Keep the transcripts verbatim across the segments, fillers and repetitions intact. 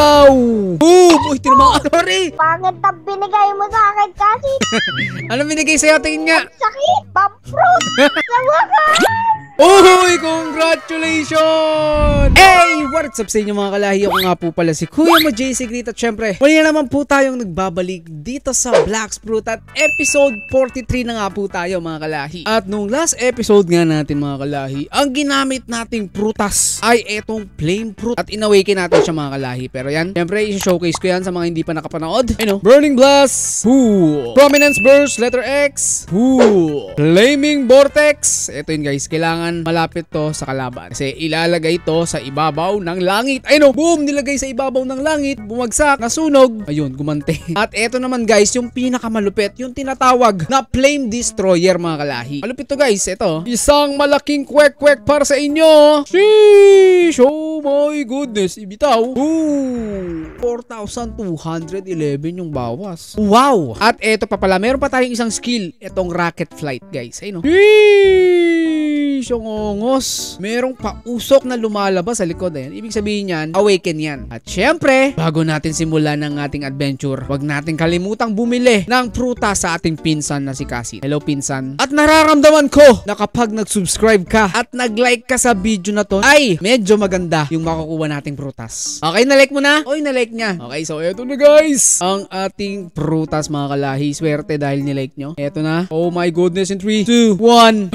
Ikaw! Boom! Uy, tinamaan ako rin! Pangit na binigay mo sa akin kasi! Ano binigay sa'yo? Tingin nga! Sakit! Bomb fruit! Sa wakas! Uy! Congratulations! Hey! What's up sa inyo mga kalahi? Ako nga po pala si Kuya mo J C Grit at syempre, muli na naman po tayong nagbabalik dito sa Blox Fruit at episode forty-three na nga po tayo mga kalahi. At nung last episode nga natin mga kalahi, ang ginamit nating prutas ay etong Flame Fruit at inawaken natin siya mga kalahi. Pero yan, syempre i-showcase ko yan sa mga hindi pa nakapanood. Ano? Burning Blast Pool, Prominence Burst Letter X Pool, Flaming Vortex. Ito yun guys, kailangan malapit to sa kalaban kasi ilalagay to sa ibabaw ng langit. Ayun o, boom, nilagay sa ibabaw ng langit, bumagsak, nasunog, ayun, gumante. At eto naman guys, yung pinakamalupit, yung tinatawag na Flame Destroyer mga kalahi. Malupit to guys, eto, isang malaking kwek-kwek para sa inyo. Sheesh, oh my goodness, ibitaw. Ooh, four thousand two hundred eleven yung bawas. Wow, at eto pa pala, meron pa tayong isang skill, etong Rocket Flight guys. Ayun o, sheesh, ngongos, merong pausok na lumalabas sa likod. Ayan, ibig sabihin yan, awaken yan. At syempre, bago natin simulan ang ating adventure, wag natin kalimutang bumili ng pruta sa ating pinsan na si Cassie. Hello pinsan. At nararamdaman ko na kapag nag-subscribe ka at nag-like ka sa video na to, ay medyo maganda yung makukuha nating prutas. Okay, na-like mo na? Oy, na-like niya. Okay, so eto na guys, ang ating prutas mga kalahi. Swerte dahil ni-like nyo. Eto na. Oh my goodness, in three, two, one.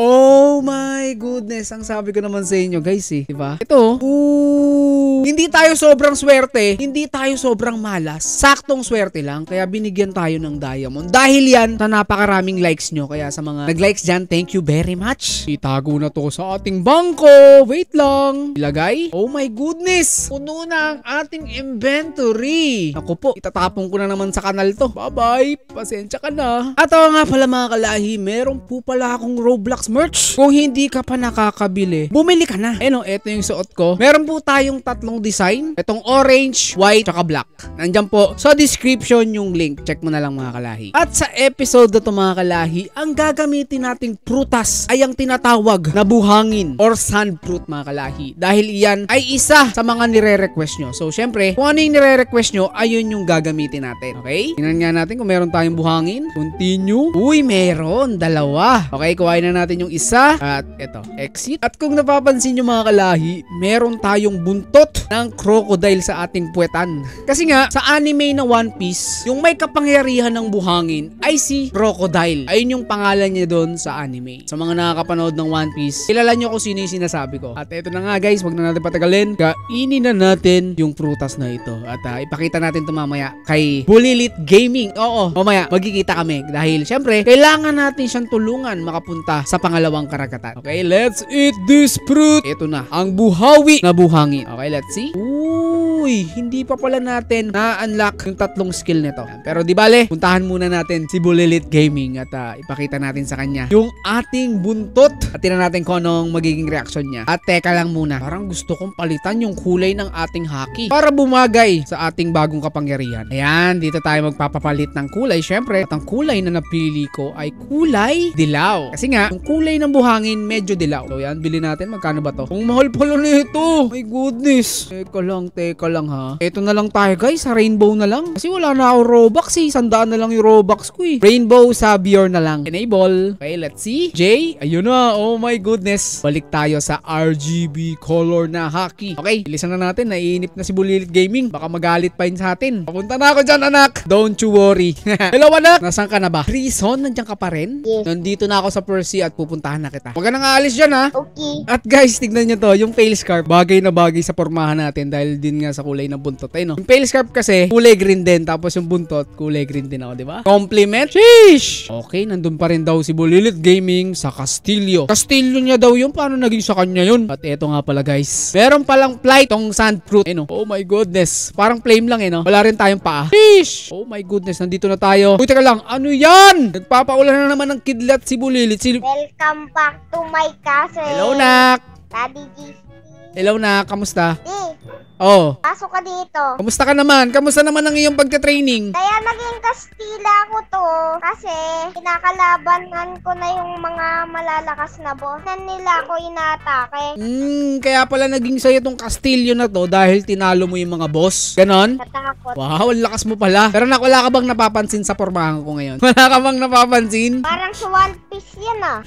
Oh my My goodness, ang sabi ko naman sa inyo guys eh, diba? Ito, ooh, hindi tayo sobrang swerte, hindi tayo sobrang malas, saktong swerte lang, kaya binigyan tayo ng diamond. Dahil yan sa napakaraming likes nyo, kaya sa mga nag-likes dyan, thank you very much. Itago na to sa ating bangko, wait lang, ilagay. Oh my goodness, puno na ang ating inventory. Ako po, itatapong ko na naman sa kanal to. Bye bye, pasensya ka na. At ako nga pala mga kalahi, meron po pala akong Roblox merch. Kung hindi hindi ka pa nakakabili, bumili ka na. Eno, eto yung suot ko. Meron po tayong tatlong design. Etong orange, white, tsaka black. Nandyan po sa description yung link. Check mo na lang mga kalahi. At sa episode na to mga kalahi, ang gagamitin nating prutas ay ang tinatawag na buhangin or sand fruit mga kalahi. Dahil iyan ay isa sa mga nire-request nyo. So, syempre, kung ano yung nire-request nyo, ayun yung gagamitin natin. Okay? Tingnan nga natin kung meron tayong buhangin. Continue. Uy, meron. Dalawa. Okay, kuhain na natin yung isa. At At eto, exit. At kung napapansin nyo mga kalahi, meron tayong buntot ng crocodile sa ating puwetan. Kasi nga, sa anime na One Piece, yung may kapangyarihan ng buhangin ay si Crocodile. Ayun yung pangalan niya doon sa anime. Sa mga nakakapanood ng One Piece, kilala nyo kung sino yung sinasabi ko. At eto na nga guys, wag na natin patagalin. Kainin na natin yung prutas na ito. At uh, ipakita natin ito mamaya kay Bulilit Gaming. Oo, mamaya magkikita kami. Dahil syempre, kailangan natin siyang tulungan makapunta sa pangalawang karagatan. Okay, let's eat this fruit. Ito na, ang buhawi na buhangin. Okay, let's see. Uy, hindi pa pala natin na-unlock yung tatlong skill nito. Pero di bale, puntahan muna natin si Bulilit Gaming at uh, ipakita natin sa kanya yung ating buntot. At tingnan natin kung anong magiging reaction niya. At teka lang muna, parang gusto kong palitan yung kulay ng ating haki para bumagay sa ating bagong kapangyarihan. Ayan, dito tayo magpapapalit ng kulay. Syempre, at ang kulay na napili ko ay kulay dilaw. Kasi nga, yung kulay ng buhangin medyo dilaw. So yan, bili natin. Magkano ba to? Ang mahal pala na ito. My goodness. Teka lang, teka lang ha. Ito na lang tayo guys. Sa rainbow na lang. Kasi wala na ako Robux eh. Sandaan na lang yung Robux ko eh. Rainbow Savior na lang. Enable. Okay, let's see. J. Ayun na. Oh my goodness. Balik tayo sa R G B color na haki. Okay, bilisan na natin. Naiinip na si Bulilit Gaming. Baka magalit pa yun sa atin. Papunta na ako dyan anak. Don't you worry. Hello anak. Nasaan ka na ba? Prison? Nandiyan ka pa rin? Yes. Nandito na ako sa Percy at pupuntahan na kita. Huwag nang aalis dyan ha. Okay. At guys, tignan nyo to, yung pale scarf, bagay na bagay sa pormahan natin dahil din nga sa kulay ng buntot tayo no. Yung pale scarf kasi, kulay green din, tapos yung buntot, kulay green din ako, diba? Compliment? Sheesh! Okay, nandun pa rin daw si Bulilit Gaming sa Castillo. Castillo niya daw yun, paano naging sa kanya yun? At eto nga pala guys, meron palang flight tong sand fruit, eh no. Oh my goodness, parang flame lang eh no. Wala rin tayong paa. Sheesh! Oh my goodness, nandito na tayo. Uy, teka lang, ano yan? Nagpapaulan na naman ng kidlat si Bulilit. Si... Welcome back to my castle. Hello, Nak. Daddy G C. Hello na, kamusta? Eh. Oh. Pasok ka dito. Kamusta ka naman? Kamusta naman ang iyong pagka-training? Kaya naging kastila ko to kasi kinakalabanan ko na yung mga malalakas na boss na nila ko inatake. Hmm, kaya pala naging sa'yo tong kastilyo na to dahil tinalo mo yung mga boss. Ganon? Natakot. Wow, lakas mo pala. Pero nak, wala ka bang napapansin sa pormahan ko ngayon? Wala ka bang napapansin? Parang sa One Piece yan ah.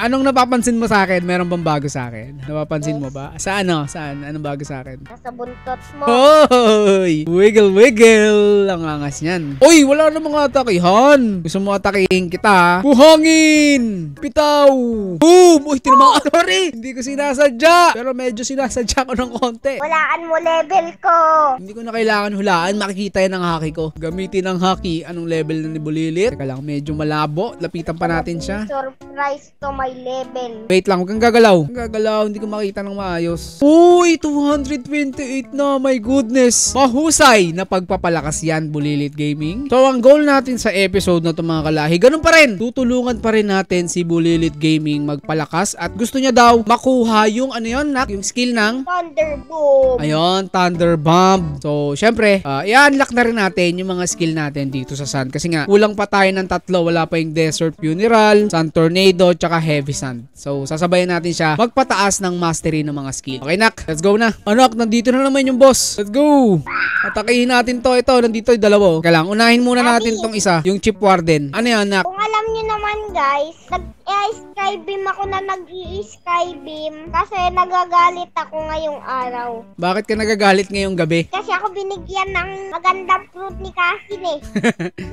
Anong napapansin mo sa akin? Meron bang bago sa akin? Napapansin yes. mo ba? Sa ano? Saan? Anong bago sa akin? Nasa buntot mo. Hoy! Wiggle wiggle! Ang angas niyan. Uy! Wala namang atakihan! Gusto mo atakihin kita? Buhangin! Pitaw! Boom! Uy! Tinama ka! Sorry! Hindi ko sinasadya! Pero medyo sinasadya ko ng konti. Hulaan mo level ko! Hindi ko na kailangan hulaan. Makikita yan ang haki ko. Gamitin ang haki. Anong level na ni Bulilit? Teka lang, medyo malabo. Lapitan pa natin siya. Surprise to my level. Wait lang, huwag kang gagalaw. Huwag gagalaw, hindi ko makita ng maayos. Uy, two twenty-eight na, my goodness. Mahusay na pagpapalakas yan, Bulilit Gaming. So, ang goal natin sa episode na ito mga kalahi, ganun pa rin. Tutulungan pa rin natin si Bulilit Gaming magpalakas at gusto niya daw makuha yung ano yun, nak? Yung skill ng Thunder Bomb. Ayun, Thunder Bomb. So, syempre, uh, i-unlock na rin natin yung mga skill natin dito sa Sun. Kasi nga, kulang pa tayo ng tatlo. Wala pa yung Desert Funeral, Sun Tornado, tsaka Heavy Sun. So, sasabayan natin siya magpataas ng mastery ng mga skill. Okay, nak. Let's go na. Anak, nandito na naman yung boss. Let's go. Atakihin natin to. Ito, nandito yung dalawa. Kaya lang, unahin muna natin tong isa. Yung Chip Warden. Ano yan, nak? Kung alam nyo naman, guys, nag-i-skybeam ako na nag-i-skybeam kasi nagagalit ako ngayong araw. Bakit ka nagagalit ngayong gabi? Kasi ako binigyan ng magandang fruit ni Cassie eh.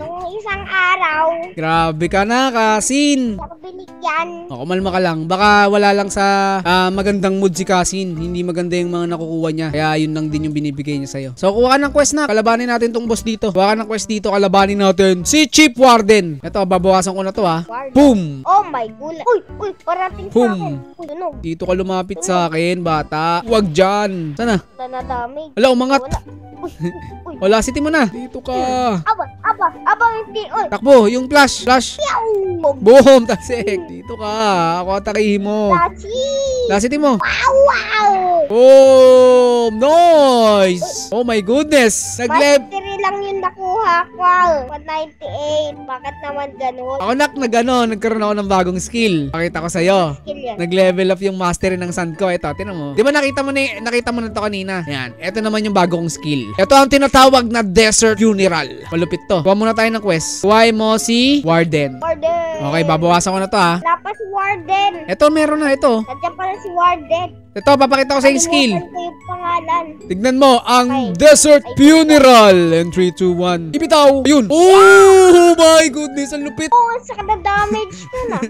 Nung isang araw. Grabe ka na, Cassie. Ako binigyan yan. O, kumalma ka lang. Baka wala lang sa uh, magandang mood si Cassie. Hindi maganda yung mga nakukuha niya. Kaya yun lang din yung binibigay niya sa'yo. So, kuha ka ng quest na. Kalabanin natin tong boss dito. Kuha ka ng quest dito. Kalabanin natin si Chief Warden. Ito, babawasan ko na to ha. Warden. Boom! Oh my god. Uy, uy, parating Boom. Sa akin. Uy, tunog. Dito ka lumapit tunog. Sa akin, bata. Huwag dyan. Sana? Sana damage. Hala, umangat. Wala. Uy, uy. Wala, siti mo na. Dito ka. Aba, aba, aba. Takbo, yung flash. Flash. Boom, tasik. Dito ka. Ako atakihin mo. Lasiti mo. Wow, wow. Boom. Nice. Oh my goodness. Nag-level. Mastery lang yung nakuha ko. one ninety-eight. Bakit naman ganun? Ako nak na gano'n. Nagkaroon ako ng bagong skill. Pakita ko sa'yo. Nag-level up yung mastery ng sand ko. Ito, tinan mo. Di ba nakita mo na, nakita mo na to kanina? Ayan. Ito naman yung bagong skill. Ito ang tinatawag na Desert Funeral. Malupit to. Kuha muna tayo ng quest. Kuha mo si Warden. Warden. Okay, babawasan ko na to ha. Wala pa si Warden. Ito, meron na ito. Nandiyan pala si Warden. Ito, papakita ko sa yung skill. Ko yung pangalan. Tignan mo, ang okay. Desert Ay, Funeral. And three, two, one. Ibitaw. Ayun. Oh my goodness, ang lupit. Oh, saka na damage yun ah.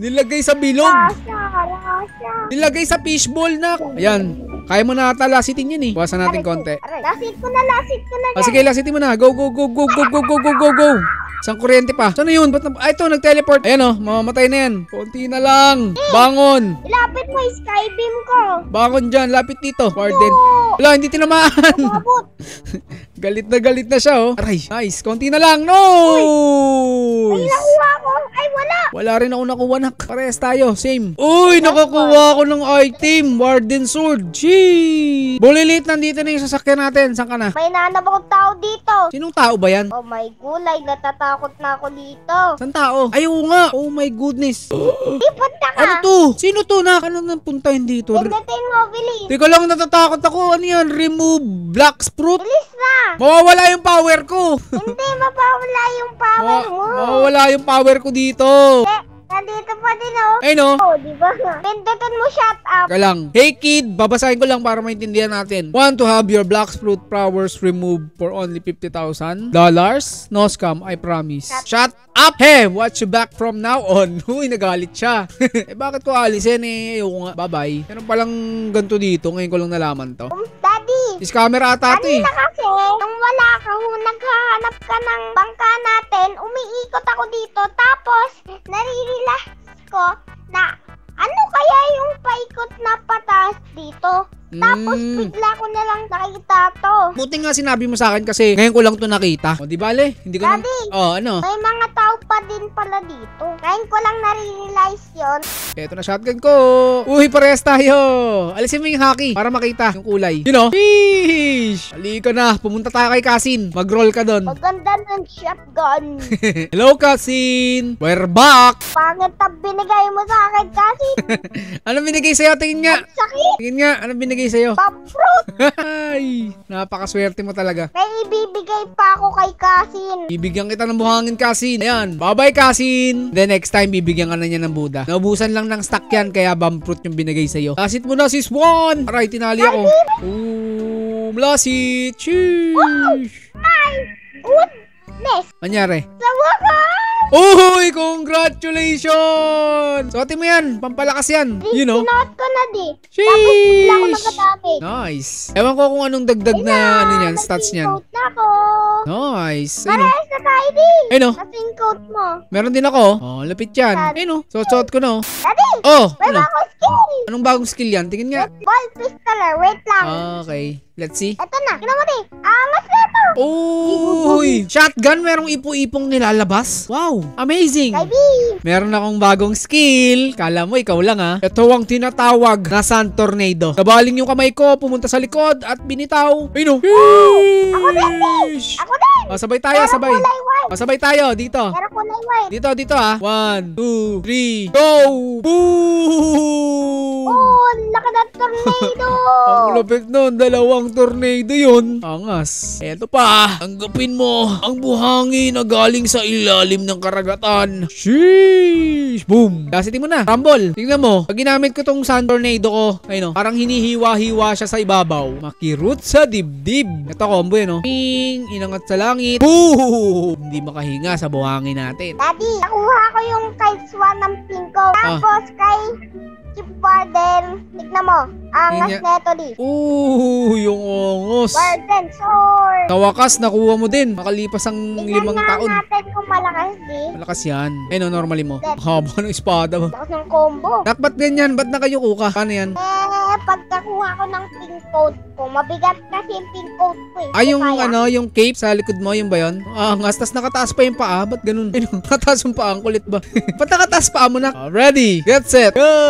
Nilagay sa bilog. Rasha, rasha. Nilagay sa fishbowl na. Ayan. Kaya mo na ata lasitin yun eh. Buwasan natin konti. Lasit ko na, lasit ko na yan. O sige, lasitin mo na. Go, go, go, go, go, go, go, go, go, go. Isang kuryente pa. Saan na yun? Ba't na... Ay, ito, nag-teleport. Ayan o, oh, mamamatay na yan. Konti na lang. Eh, bangon. Lapit mo yung skybeam ko. Bangon dyan, lapit dito. Warden. No. Wala, hindi tinamaan. Galit na galit na siya oh. Aray, nice. Konti na lang. No! Uy. Ay, nakuha ko. Ay, wala. Wala rin ako nakuha na. Parehas tayo, same. Uy, nakakuha ko ng item. Warden Sword. Gee! Bulilit, nandito na yung sasakyan natin. Saan ka na? May nanap akong tao dito. Sinong tao ba yan? Oh my gulay, natatawin. Takot na ako dito. San tao? Ayaw nga. Oh my goodness. Ay, punta ka. Ano to? Sino to na? Ano nang puntahin dito? Pagdating mo, bilis. Teka lang, natatakot ako. Ano yan? Remove Blox Fruit. Bilis na. Mawawala yung power ko. Hindi, mawawala yung power mo. Mawawala yung power ko dito. Eh. Nandito pa din oh. Ay no. Oh, di ba? Pindutin mo shut up. Kaya lang. Hey kid, babasahin ko lang para maintindihan natin. Want to have your Blox Fruit powers removed for only fifty thousand dollars? No scam, I promise. Shut, shut up. Hey, watch you back from now on. Uy, nagalit siya. Eh bakit ko alisin eh? Ayoko nga. Bye-bye. Meron palang ganito dito. Ngayon ko lang nalaman to. Um, daddy. Is camera ata to eh. Kanina kasi, nung wala ka, naghahanap ka ng bangka natin, umiikot ako dito. Tapos, naririnig ko na ano kaya yung paikot na patas dito? Tapos mm. bigla ko na lang nakita to. Buti nga sinabi mo sa akin kasi ngayon ko lang to nakita. O di bale, hindi ko Daddy, na... Oh, ano? May mga tao pa din pala dito. Ngayon ko lang na-realize yun. Eto na shotgun ko. Uy, parehas tayo. Alisin mo yung haki para makita yung kulay. You know? Sheesh! Halika na. Pumunta tayo kay Cassin. Mag-roll ka doon. Maganda ng shotgun. Hello, Cassin. We're back. Pangit na binigay mo sa akin, Cassin. Anong binigay sa'yo? Tingin nga. Ang sakit. Tingin nga. Anong binigay sa'yo? Pop-fruit. Ay, napakaswerte mo talaga. May ibibigay pa ako kay Cassin. Bibigyan kita ng buhangin, Cassin. Ayan, bye-bye, Cassin. Then next time, bibigyan ka na niya ng Buda. Naubusan lang ng stock yan, kaya bomb fruit yung binigay sa'yo. Blasit mo na, sis Juan. Aray, tinali ako. Ooh, blasit. Sheesh. Oh, my goodness. Manyari? Uy, congratulations! Suotin mo yan, pampalakas yan. You know? Sinuot ko na di. Sheesh! Nice. Ewan ko kung anong dagdag na, na ano yan, stats niyan. Nice. Parehas na tayo di. Ay no. Kasing coat mo. Meron din ako. Oh, lapit yan. Ay no. Suot-suot ko na. Daddy! Oh, may bagong skill. Anong bagong skill yan? Tingin nga. Ball pistoler. Wait lang. Okay. Let's see. Eto na. Kino mo di. Angas letter. Uy! Shotgun merong ipo-ipong nilalabas. Wow! Amazing! Baby. Meron akong bagong skill. Kala mo, ikaw lang ha. Ito ang tinatawag na Sun Tornado. Nabaling yung kamay ko, pumunta sa likod, at binitaw. Ay no! Ako din! Ako din! Masabay tayo, Pero sabay. Masabay tayo, dito. Pero kulay white. Dito, dito ha. One, two, three, go! Boom! Oh, laki ng tornado! Ang lapit nun, dalawang tornado yun. Angas. Eto pa, tanggapin mo ang buhangin na galing sa ilalim ng karagatan. Sheesh! Boom! Kasi tingnan mo na. Rumble. Tingnan mo. Pag ginamit ko tong Sand Tornado ko, ayun o, parang hinihiwa-hiwa siya sa ibabaw. Makirut sa dibdib. Ito combo yun o. Ping! Inangat sa langit. Boom! Hindi makahinga sa buhangin natin. Daddy, nakuha ko yung kay Swan ng Pinko. Tapos ah. kay... Chief Warden, tignan mo. Angas neto di. Ooh, yung ongos. Warden Sword. Tawakas, nakuha mo din. Makalipas ang limang taon. Tignan natin kung malakas di. Malakas yan. Eh no, normally mo. Haba ng espada mo. Lakas ng combo. Ba't ganyan? Ba't na kayo kuka? Ano yan? Eh, pagkakuha ko ng pink coat ko. Mabigat kasi yung pink coat ko eh. Ah, yung ano, yung cape sa likod mo, yung ba yun? Angas, tas nakataas pa yung paa. Ba't ganun? Eh no, nakataas yung paa. Ang kulit ba? Ba't nakataas paa mo na? Ready, get set, go!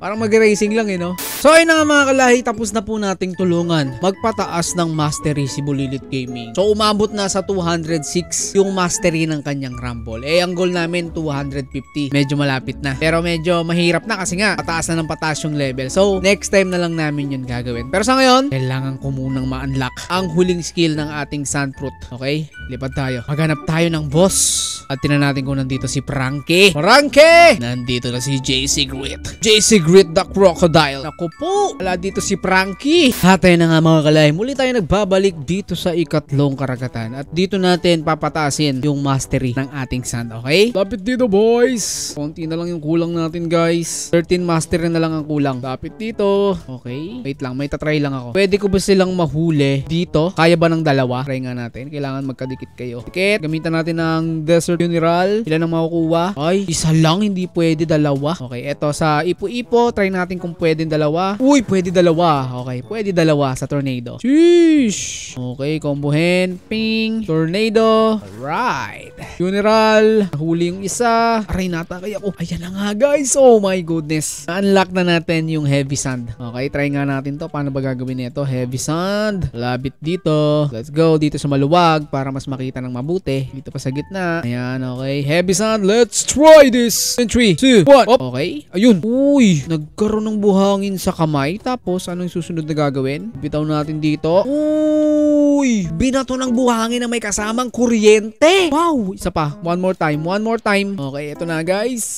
Parang mag-racing lang eh, no? So ayun na nga mga kalahi, tapos na po nating tulungan magpataas ng mastery si Bulilit Gaming. So umabot na sa two hundred six yung mastery ng kanyang rumble. Eh ang goal namin two hundred fifty. Medyo malapit na. Pero medyo mahirap na kasi nga pataas na ng pataas yung level. So next time na lang namin yun gagawin. Pero sa ngayon, kailangan ko munang ma-unlock ang huling skill ng ating Sand Fruit. Okay? Lipad tayo. Maghanap tayo ng boss. At tinan natin kung nandito si Frankie. Frankie! Nandito na si J C Grit. J C Grit the Crocodile. Naku po, wala dito si Frankie. Hatay na nga mga kalay. Muli tayo nagbabalik dito sa ikatlong karagatan. At dito natin papatasin yung mastery ng ating sand. Okay? Lapit dito boys. Konti na lang yung kulang natin guys. thirteen mastery na lang ang kulang. Lapit dito. Okay. Wait lang, may tatry lang ako. Pwede ko ba silang mahuli dito? Kaya ba ng dalawa? Try nga natin. Kailangan magkadikit kayo. Dikit. Gamitan natin ng Desert Funeral. Ilan ang makukuha? Ay, isa lang. Hindi pwede dalawa. Okay, eto sa ipo-ipo. Try natin kung pwede dalawa. Uy, pwede dalawa. Okay, pwede dalawa sa tornado. Sheesh! Okay, kombohin. Ping. Tornado. Alright. Funeral. Nahuli yung isa. Aray, natakay ako. Ayan na nga, guys. Oh my goodness. Na-unlock na natin yung Heavy Sand. Okay, try nga natin to. Paano ba gagawin ito? Heavy Sand. Labit dito. Let's go. Dito sa maluwag para mas makita ng mabuti. Dito pa sa gitna. Ayan. Okay, Heavy Sun, let's try this. In three, two, one, up. Okay, ayun. Uy, nagkaroon ng buhangin sa kamay. Tapos, anong susunod na gagawin? Bitaw natin dito. Uy, binato ng buhangin na may kasamang kuryente. Wow, isa pa. One more time, one more time. Okay, ito na guys.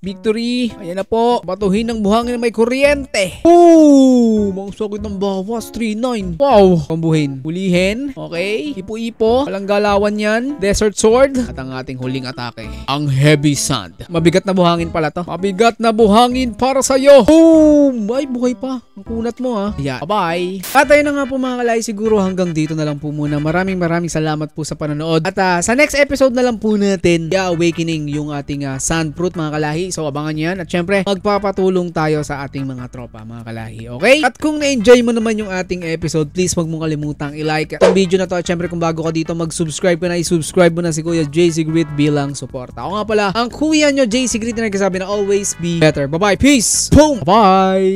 Victory. Ayan na po. Batuhin ng buhangin na may kuryente. Ooh. Boom! Ang sakit ng bawas. three nine. Wow! Pambuhin. Hulihin. Okay. Ipo-ipo. Walang galawan yan. Desert Sword. At ang ating huling atake. Ang Heavy Sun. Mabigat na buhangin pala to. Mabigat na buhangin para sa'yo. Boom! Ay, buhay pa. Ang kunat mo ha. Yeah. Bye-bye. At ayun na nga po mga kalay. Siguro hanggang dito na lang po muna. Maraming maraming salamat po sa panonood. At uh, sa next episode na lang po natin, The Awakening, yung ating uh, Sand Fruit mga kalahi. So abangan yan. At syempre, magpapatulong tayo sa ating mga tropa mga kalahi. Okay? At kung na-enjoy mo naman yung ating episode, please wag mong kalimutang i-like ang video na to. At syempre, kung bago ka dito, mag-subscribe ka na. I-subscribe mo na si Kuya J C Grit bilang suporta. Ako nga pala, ang kuya nyo J C Grit na nagsasabi na always be better. Bye-bye. Peace. Boom. Bye.